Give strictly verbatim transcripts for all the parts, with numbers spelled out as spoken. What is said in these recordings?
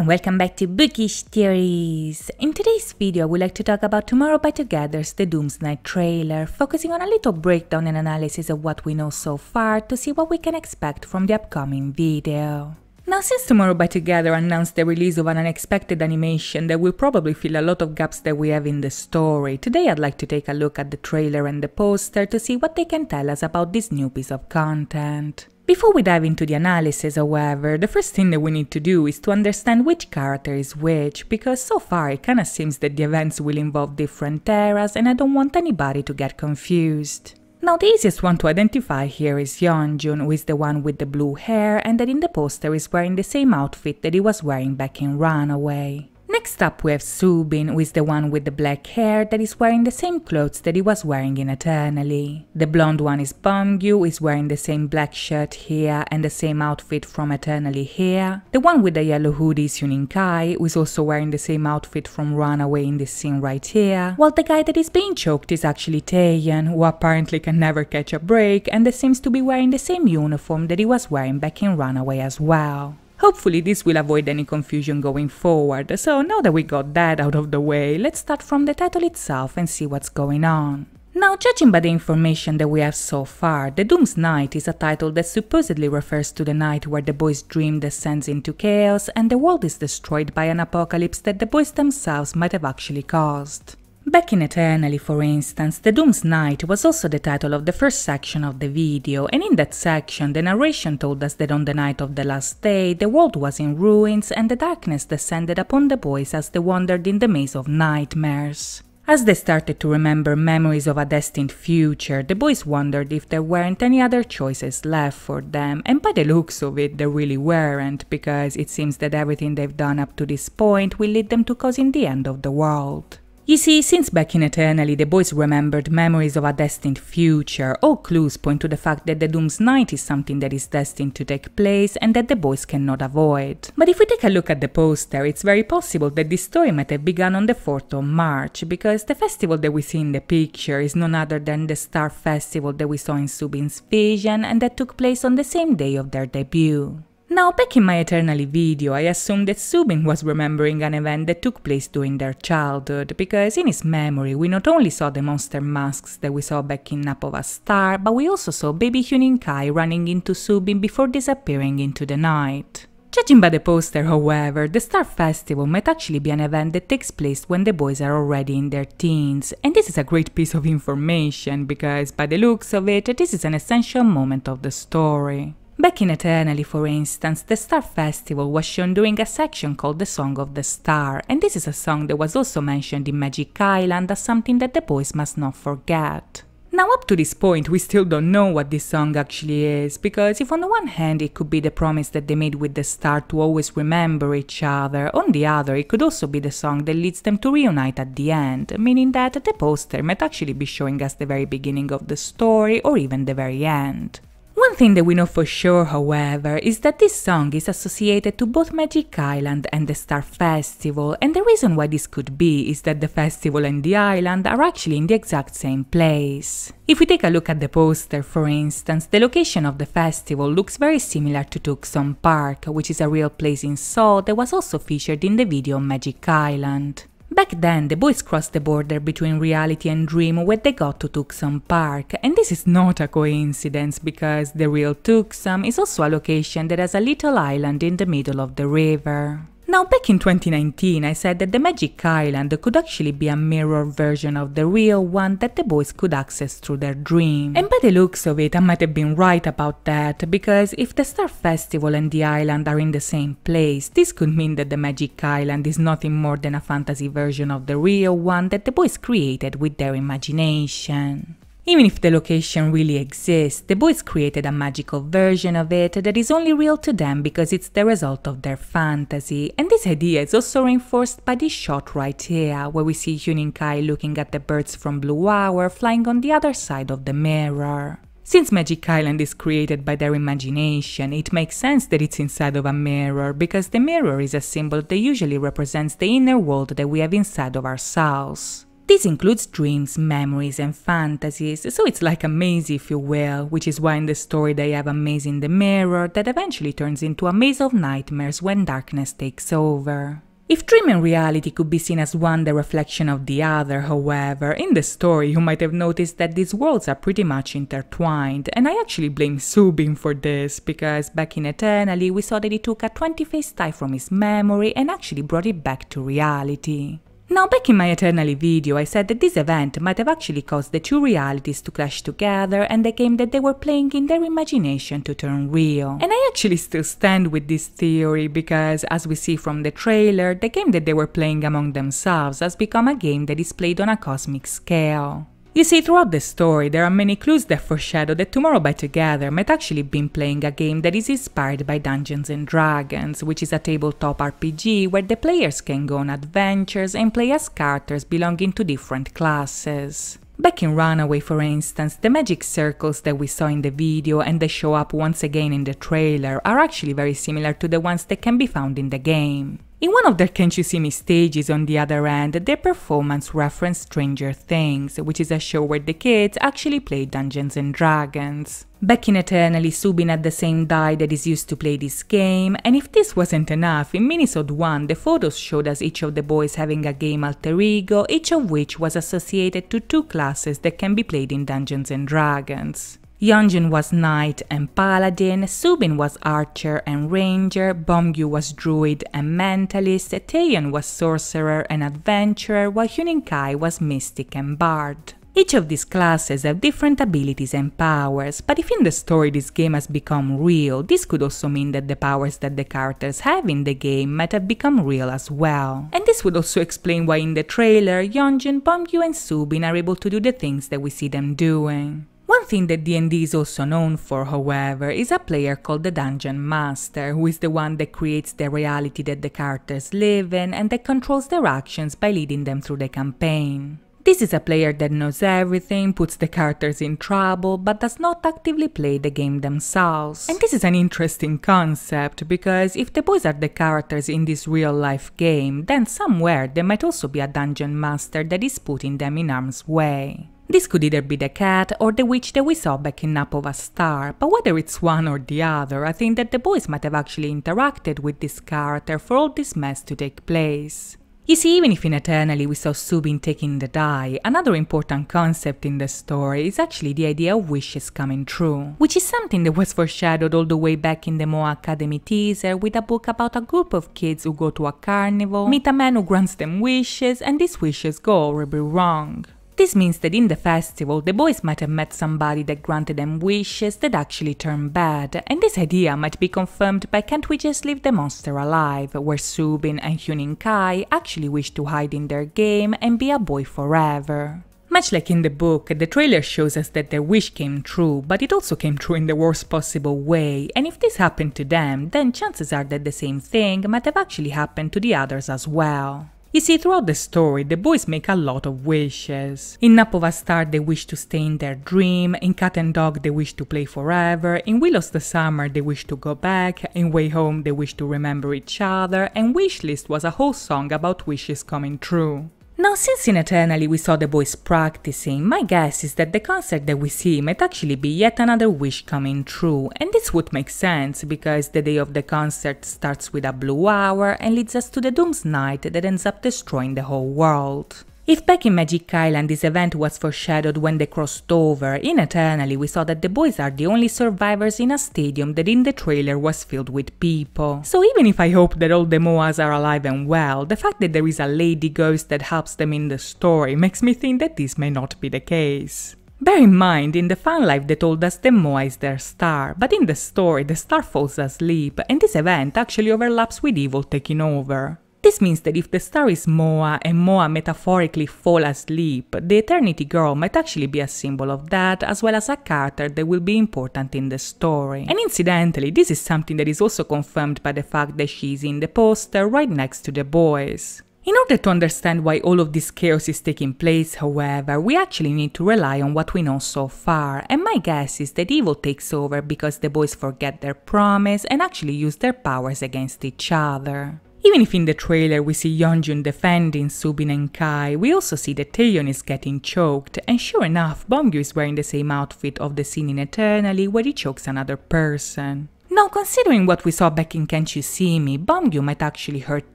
and welcome back to Bookish Theories! In today's video I would like to talk about Tomorrow By Together's The Doom's Night trailer, focusing on a little breakdown and analysis of what we know so far to see what we can expect from the upcoming video. Now, since Tomorrow By Together announced the release of an unexpected animation that will probably fill a lot of gaps that we have in the story, today I'd like to take a look at the trailer and the poster to see what they can tell us about this new piece of content. Before we dive into the analysis, however, the first thing that we need to do is to understand which character is which, because so far it kinda seems that the events will involve different eras and I don't want anybody to get confused. Now, the easiest one to identify here is Yeonjun, who is the one with the blue hair and that in the poster is wearing the same outfit that he was wearing back in Runaway. Next up we have Soobin, who is the one with the black hair that is wearing the same clothes that he was wearing in Eternally. The blonde one is Beomgyu, who is wearing the same black shirt here and the same outfit from Eternally here. The one with the yellow hoodie is Huening Kai, who is also wearing the same outfit from Runaway in this scene right here, while the guy that is being choked is actually Taehyun, who apparently can never catch a break and that seems to be wearing the same uniform that he was wearing back in Runaway as well. Hopefully this will avoid any confusion going forward, so now that we got that out of the way, let's start from the title itself and see what's going on. Now, judging by the information that we have so far, The Doom's Night is a title that supposedly refers to the night where the boys' dream descends into chaos and the world is destroyed by an apocalypse that the boys themselves might have actually caused. Back in Eternally, for instance, The Doom's Night was also the title of the first section of the video, and in that section the narration told us that on the night of the last day the world was in ruins and the darkness descended upon the boys as they wandered in the maze of nightmares. As they started to remember memories of a destined future, the boys wondered if there weren't any other choices left for them, and by the looks of it there really weren't, because it seems that everything they've done up to this point will lead them to causing the end of the world. You see, since back in Eternally the boys remembered memories of a destined future, all clues point to the fact that the Doom's Night is something that is destined to take place and that the boys cannot avoid. But if we take a look at the poster, it's very possible that this story might have begun on the fourth of March, because the festival that we see in the picture is none other than the Star Festival that we saw in Soobin's vision and that took place on the same day of their debut. Now, back in my Eternally video, I assumed that Soobin was remembering an event that took place during their childhood, because in his memory we not only saw the monster masks that we saw back in Nap of a Star, but we also saw baby Huening Kai running into Soobin before disappearing into the night. Judging by the poster, however, the Star Festival might actually be an event that takes place when the boys are already in their teens, and this is a great piece of information, because by the looks of it, this is an essential moment of the story. Back in Eternally, for instance, the Star Festival was shown during a section called the Song of the Star, and this is a song that was also mentioned in Magic Island as something that the boys must not forget. Now, up to this point we still don't know what this song actually is, because if on the one hand it could be the promise that they made with the star to always remember each other, on the other it could also be the song that leads them to reunite at the end, meaning that the poster might actually be showing us the very beginning of the story or even the very end. One thing that we know for sure, however, is that this song is associated to both Magic Island and the Star Festival, and the reason why this could be is that the festival and the island are actually in the exact same place. If we take a look at the poster, for instance, the location of the festival looks very similar to Ttukseom Park, which is a real place in Seoul that was also featured in the video Magic Island. Back then, the boys crossed the border between reality and dream when they got to Ttukseom Park, and this is not a coincidence, because the real Ttukseom is also a location that has a little island in the middle of the river. Now, back in twenty nineteen, I said that the Magic Island could actually be a mirror version of the real one that the boys could access through their dream. And by the looks of it, I might have been right about that, because if the Star Festival and the island are in the same place, this could mean that the Magic Island is nothing more than a fantasy version of the real one that the boys created with their imagination. Even if the location really exists, the boys created a magical version of it that is only real to them because it's the result of their fantasy, and this idea is also reinforced by this shot right here, where we see Huening Kai looking at the birds from Blue Hour flying on the other side of the mirror. Since Magic Island is created by their imagination, it makes sense that it's inside of a mirror, because the mirror is a symbol that usually represents the inner world that we have inside of ourselves. This includes dreams, memories and fantasies, so it's like a maze if you will, which is why in the story they have a maze in the mirror that eventually turns into a maze of nightmares when darkness takes over. If dream and reality could be seen as one the reflection of the other, however, in the story you might have noticed that these worlds are pretty much intertwined, and I actually blame Soobin for this, because back in Eternally we saw that he took a twenty-face tie from his memory and actually brought it back to reality. Now back in my Eternally video I said that this event might have actually caused the two realities to clash together and the game that they were playing in their imagination to turn real. And I actually still stand with this theory because, as we see from the trailer, the game that they were playing among themselves has become a game that is played on a cosmic scale. You see, throughout the story there are many clues that foreshadow that Tomorrow By Together might actually been playing a game that is inspired by Dungeons and Dragons, which is a tabletop R P G where the players can go on adventures and play as characters belonging to different classes. Back in Runaway, for instance, the magic circles that we saw in the video and that show up once again in the trailer are actually very similar to the ones that can be found in the game. In one of their Can't You See Me stages, on the other hand, their performance referenced Stranger Things, which is a show where the kids actually play Dungeons and Dragons. Back in Eternally, Soobin had the same die that is used to play this game, and if this wasn't enough, in Minisode one the photos showed us each of the boys having a game alter ego, each of which was associated to two classes that can be played in Dungeons and Dragons. Yeonjun was Knight and Paladin, Soobin was Archer and Ranger, Beomgyu was Druid and Mentalist, Taehyun was Sorcerer and Adventurer, while Huening Kai was Mystic and Bard. Each of these classes have different abilities and powers, but if in the story this game has become real, this could also mean that the powers that the characters have in the game might have become real as well. And this would also explain why in the trailer, Yeonjun, Beomgyu and Soobin are able to do the things that we see them doing. One thing that D and D is also known for, however, is a player called the Dungeon Master, who is the one that creates the reality that the characters live in and that controls their actions by leading them through the campaign. This is a player that knows everything, puts the characters in trouble, but does not actively play the game themselves. And this is an interesting concept, because if the boys are the characters in this real-life game, then somewhere there might also be a Dungeon Master that is putting them in harm's way. This could either be the cat or the witch that we saw back in Nap of a Star, but whether it's one or the other, I think that the boys might have actually interacted with this character for all this mess to take place. You see, even if in Eternally we saw Soobin taking the die, another important concept in the story is actually the idea of wishes coming true, which is something that was foreshadowed all the way back in the M O A Academy teaser, with a book about a group of kids who go to a carnival, meet a man who grants them wishes, and these wishes go horribly wrong. This means that in the festival the boys might have met somebody that granted them wishes that actually turned bad, and this idea might be confirmed by Can't We Just Leave The Monster Alive, where Soobin and Huening Kai actually wish to hide in their game and be a boy forever. Much like in the book, the trailer shows us that their wish came true, but it also came true in the worst possible way, and if this happened to them, then chances are that the same thing might have actually happened to the others as well. You see, throughout the story, the boys make a lot of wishes. In Nap of a Star they wish to stay in their dream, in Cat and Dog they wish to play forever, in We Lost the Summer they wish to go back, in Way Home they wish to remember each other, and Wishlist was a whole song about wishes coming true. Now, since in Eternally we saw the boys practicing, my guess is that the concept that we see might actually be yet another wish coming true, and this would make sense because the day of the concert starts with a blue hour and leads us to the Doom's Night that ends up destroying the whole world. If back in Magic Island this event was foreshadowed when they crossed over, in Eternally we saw that the boys are the only survivors in a stadium that in the trailer was filled with people. So even if I hope that all the M O As are alive and well, the fact that there is a lady ghost that helps them in the story makes me think that this may not be the case. Bear in mind, in the fan life they told us the M O A is their star, but in the story the star falls asleep and this event actually overlaps with evil taking over. This means that if the star is M O A and M O A metaphorically fall asleep, the Eternity Girl might actually be a symbol of that, as well as a character that will be important in the story. And incidentally, this is something that is also confirmed by the fact that she is in the poster right next to the boys. In order to understand why all of this chaos is taking place, however, we actually need to rely on what we know so far, and my guess is that evil takes over because the boys forget their promise and actually use their powers against each other. Even if in the trailer we see Yeonjun defending Soobin and Kai, we also see that Taehyun is getting choked, and sure enough, Beomgyu is wearing the same outfit of the scene in Eternally where he chokes another person. Now, considering what we saw back in Can't You See Me, Beomgyu might actually hurt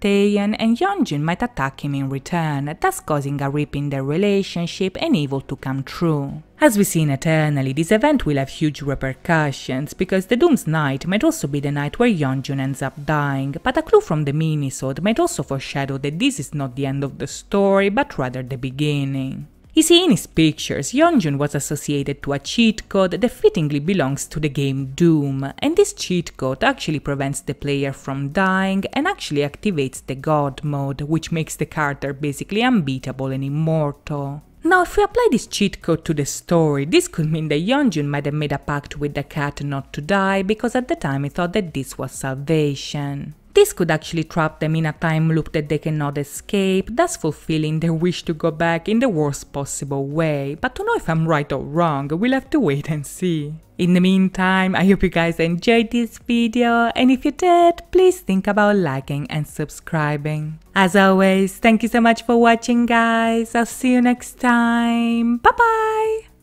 Taehyun and Yeonjun might attack him in return, thus causing a rip in their relationship and evil to come true. As we see in Eternally, this event will have huge repercussions, because the Doom's Night might also be the night where Yeonjun ends up dying, but a clue from the minisode might also foreshadow that this is not the end of the story, but rather the beginning. You see, in his pictures, Yeonjun was associated to a cheat code that fittingly belongs to the game Doom, and this cheat code actually prevents the player from dying and actually activates the God mode, which makes the character basically unbeatable and immortal. Now, if we apply this cheat code to the story, this could mean that Yeonjun might have made a pact with the cat not to die, because at the time he thought that this was salvation. This could actually trap them in a time loop that they cannot escape, thus fulfilling their wish to go back in the worst possible way, but to know if I'm right or wrong, we'll have to wait and see. In the meantime, I hope you guys enjoyed this video, and if you did, please think about liking and subscribing. As always, thank you so much for watching, guys, I'll see you next time, bye bye!